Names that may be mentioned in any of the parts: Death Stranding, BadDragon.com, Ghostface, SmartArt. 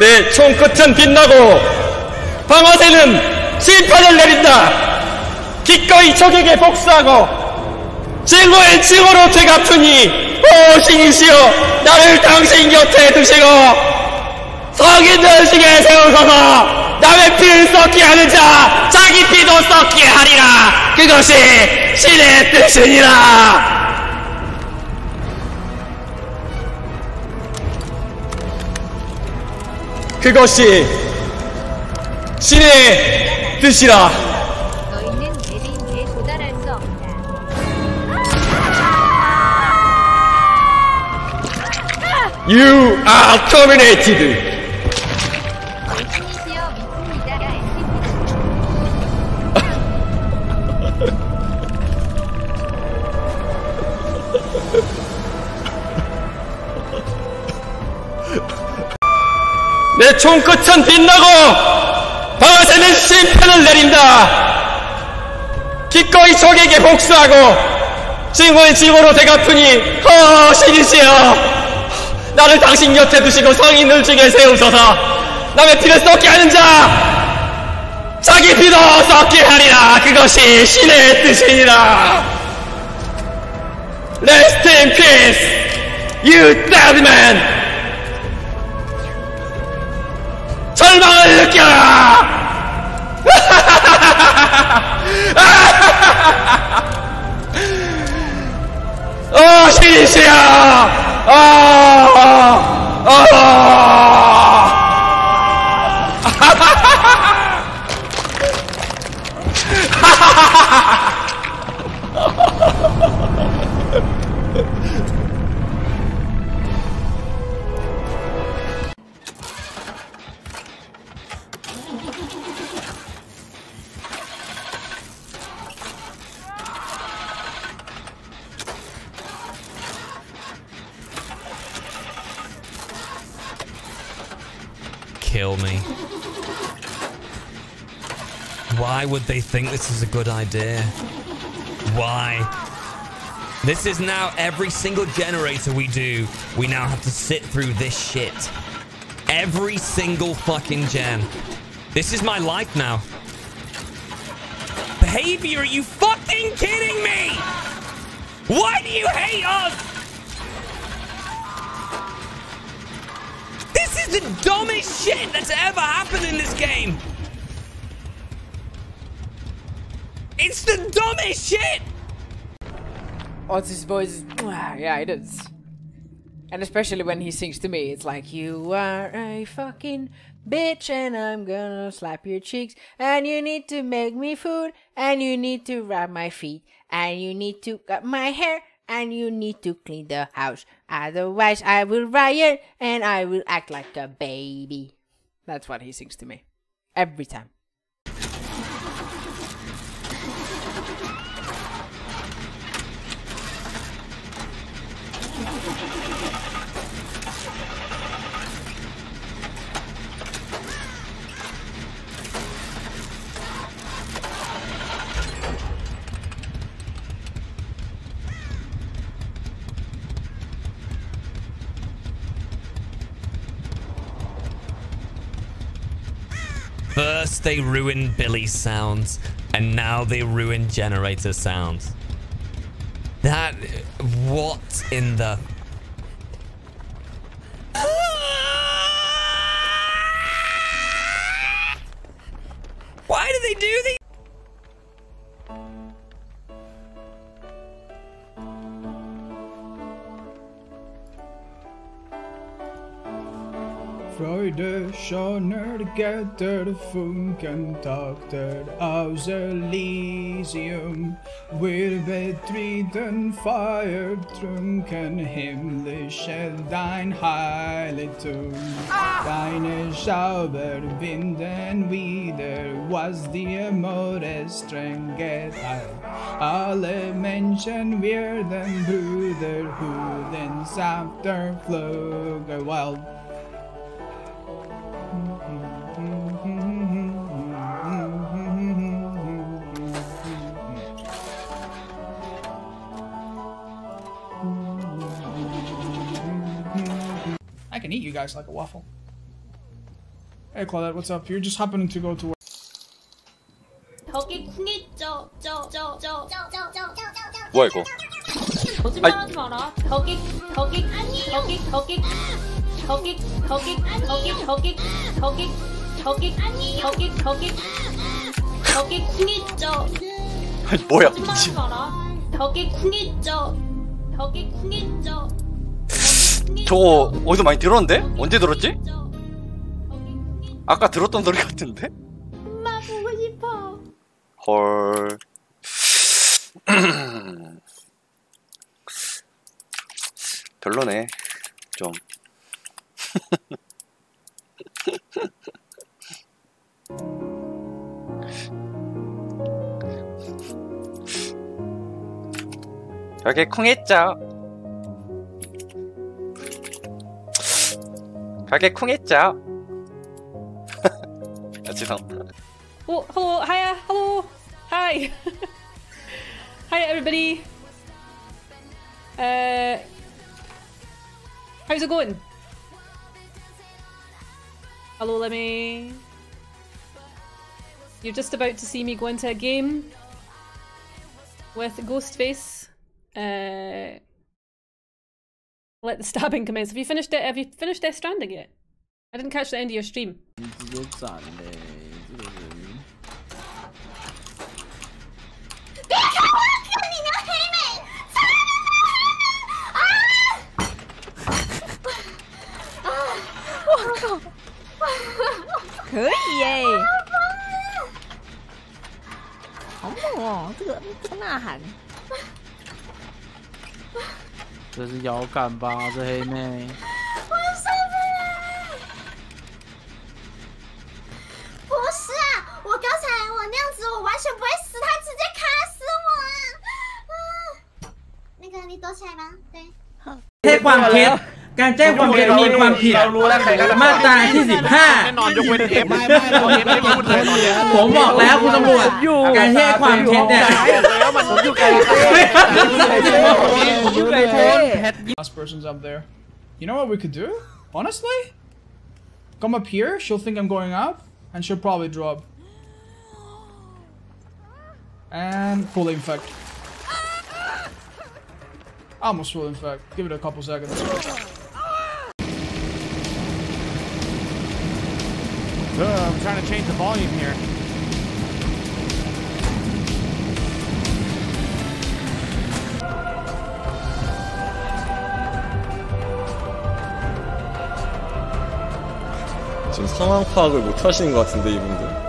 내 총끝은 빛나고 방아쇠는 심판을 내린다. 기꺼이 적에게 복수하고 진노의 징으로 제가 푸니 오 신이시여 나를 당신 곁에 두시고 성인들 중에 세우소서. 남의 피를 썩게 하는 자 자기 피도 썩게 하리라. 그것이 신의 뜻이니라. 그것이 신의 뜻이라. 너희는 대리인에 도달할 수 없다. You are terminated. 신이시여 믿습니다. 내 총끝은 빛나고 방아쇠는 심판을 내린다. 기꺼이 적에게 복수하고 징후의 징후로 대갚으니 신이시여 나를 당신 곁에 두시고 성인들 중에 세우소서. 남의 피를 썩게 하는 자 자기 피도 썩게 하리라. 그것이 신의 뜻이니라. Rest in peace you dead man. 절망을 느껴라! 오 신이시여! Kill me. Why would they think this is a good idea? Why? This is now every single generator we do, we now have to sit through this shit. Every single fucking gen. This is my life now. Behavior, are you fucking kidding me? Why do you hate us? This is the dumbest shit that's ever happened in this game. It's the dumbest shit. Oh, this voice, yeah, it is. And especially when he sings to me, it's like, you are a fucking bitch and I'm gonna slap your cheeks. And you need to make me food. And you need to rub my feet. And you need to cut my hair. And you need to clean the house. Otherwise I will riot and I will act like a baby. That's what he sings to me. Every time. First they ruined Billy's sounds, and now they ruin generator sounds. That... what in the... Why do they do these? Freude, Schoner, der Götter, der Funkentakter aus Elysium. Wir betreten Feuer, trunken himmlische dein Heiligtum. Deine Schauber winden wieder, was die Morde streng geteilt. Alle Menschen werden Brüder, Hudensaft der Flügel wild. I can eat you guys like a waffle. Hey Claudette, what's up? You're just happening to go to work. 뭐야 이거? 거짓말하지 마라. 거기 쿵했죠. 아니 뭐야 미친. 거기 쿵했죠. 저거 어디서 많이 들었는데? 언제 들었지? 아까 들었던 소리 같은데? 엄마 보고 싶어. 헐. 별로네 좀. 여기 쿵했죠. 가게 쿵했죠. 아 죄송합니다. Oh, hello, hiya, hello, hi, hi everybody. How's it going? Hello, let me. You're just about to see me go into a game with Ghostface. Let the stabbing commence. Have you finished Death Stranding yet? I didn't catch the end of your stream.这是遥感吧，这黑妹。我受不了！不是啊，我刚才我那样子，我完全不会死，他直接卡死我啊！那个你躲起来吧，对。这ความผิดการแจ้งความผิดมีความผิดมาตราที่15แน่นอนยกเว้นเอไม่พูดเลยผมบอกแล้วคุณตำรวจการแจ้งความผิดเนี่ยแล้วมันอยู่ไกลLast person's up there. You know what we could do? Honestly, come up here. She'll think I'm going up, and she'll probably drop. And full infect. Almost full infect. Give it a couple seconds. I'm trying to change the volume here. 지금 상황 파악을 못 하시는 것 같은데 이분들.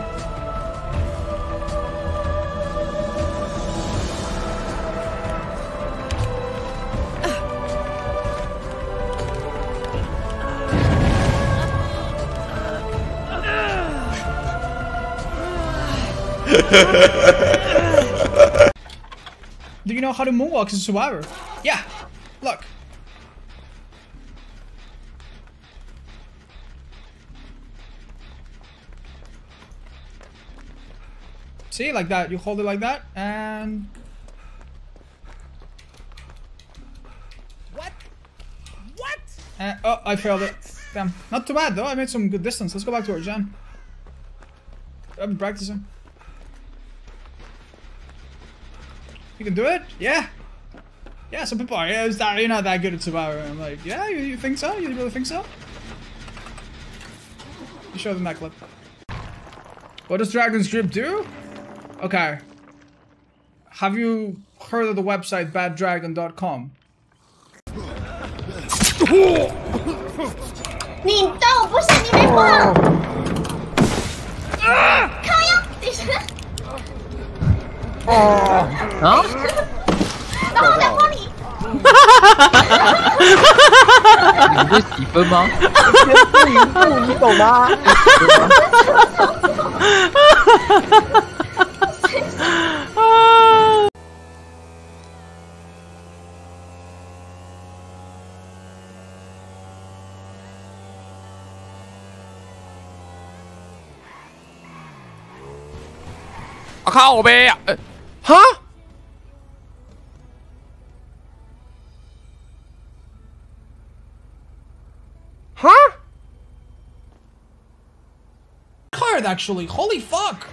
Do you know how to moonwalk as a survivor? Yeah, look. See, like that. You hold it like that, and what? Oh, I failed it. Damn, not too bad though. I made some good distance. Let's go back to our gym. I've been practicing. You can do it? Yeah. Yeah. Some people are. Yeah, you're not that good at survivor. I'm like, yeah. You think so? You really think so? You show them that clip. What does Dragon's Grip do? Okay. Have you heard of the website BadDragon.com?靠呗呀！哈？哈？ tired, actually. Holy fuck!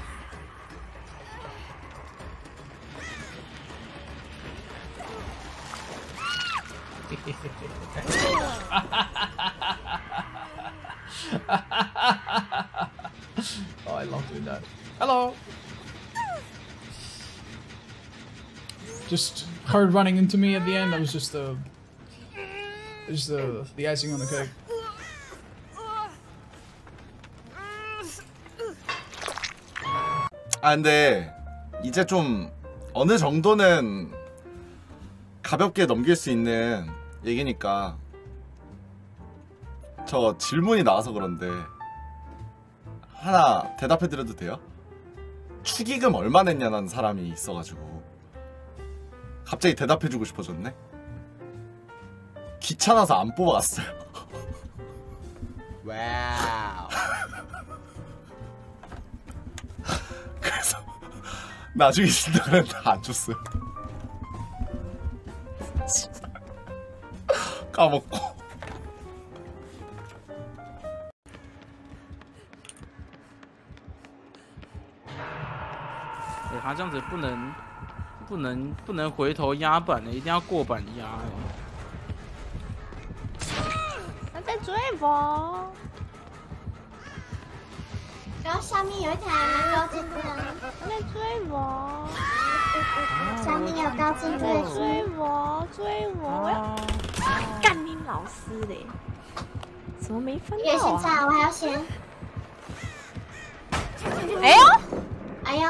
Oh, I love doing that. Hello! Just her running into me at the end, that was just the... just the icing on the cake. 아 근데 이제 좀 어느 정도는 가볍게 넘길 수 있는 얘기니까 저 질문이 나와서 그런데 하나 대답해드려도 돼요? 축의금 얼마 냈냐는 사람이 있어가지고 갑자기 대답해주고 싶어졌네? 귀찮아서 안 뽑아갔어요. 와우. 그래서 나중에 진짜 그랬는데 안 줬어요. 까먹고. 네, 他这样子不能回头压板的，一定要过板压。 然后上面有一台高精度的，他在追我。上面有高精度的追我，追我！干你老师嘞！怎么没分到？越现在我还要先。哎呦！哎呦！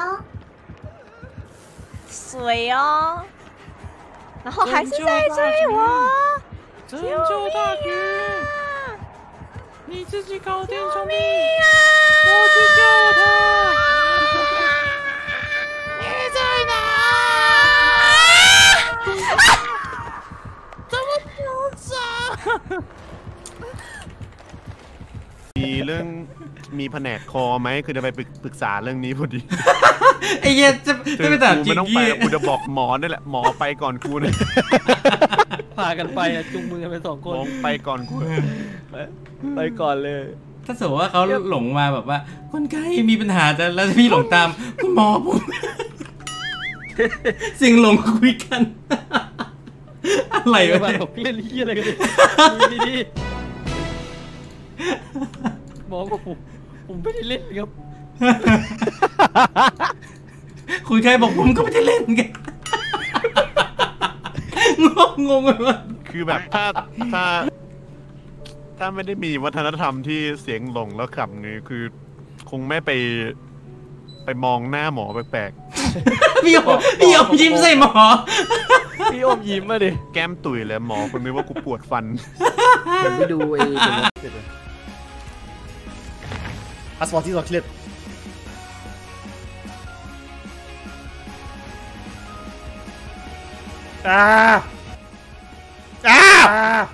水哦！然后还是在追我！拯救大局！ 你自己搞定，兄弟！我去救他！你在哪？怎么不走？มีเรื่องมีแผนกคอไหมคือจะไปปรึกษาเรื่องนี้พอดีไอ้เย็ดจะไปแต่กูไม่ต้องไปกูจะบอกหมอนี่แหละหมอไปก่อนกูเลยพากันไปจุงมือกันไปสองคนไปก่อนกูไปก่อนเลยถ้าสมมติว่าเขาหลงมาแบบว่าคนไข้มีปัญหาแต่แล้วพี่หลงตามคุณหมอผมสิ่งหลงคุยกันอะไรวะเล่นเหี้ยอะไรกันดีหมอกับผมไม่ได้เล่นครับคุยใครบอกผมก็ไม่ได้เล่นไงงงเลยว่าคือแบบถ้าไม่ได้มีวัฒนธรรมที่เสียงหลงแล้วขับงี้คือคงไม่ไปมองหน้าหมอแปลกๆพี่อมยิ้มใส่หมอพี่อมยิ้มมาดิแก้มตุ๋ยเลยหมอคนนึกว่ากูปวดฟันผมไปดูไอ้Was war dieser Clip? Ah! Ah!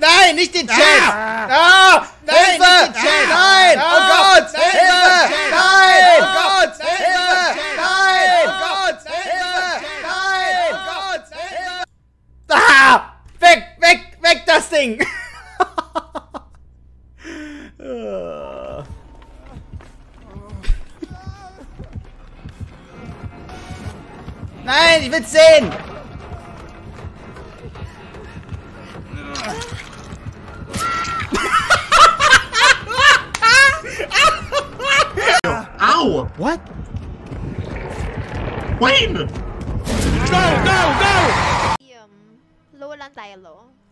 Nein, nicht den Chat! Ah! Nein, Hilfe! Nicht den Chat! Nein! Oh Gott! Hilfe! Nein! Oh Gott! Hilfe! Nein! Oh Gott! Hilfe! Nein! Oh Gott! Hilfe! Ah! Weg, weg, weg das Ding! Nein, ich will's sehen! Ow! What? Wayne! Go, go, go!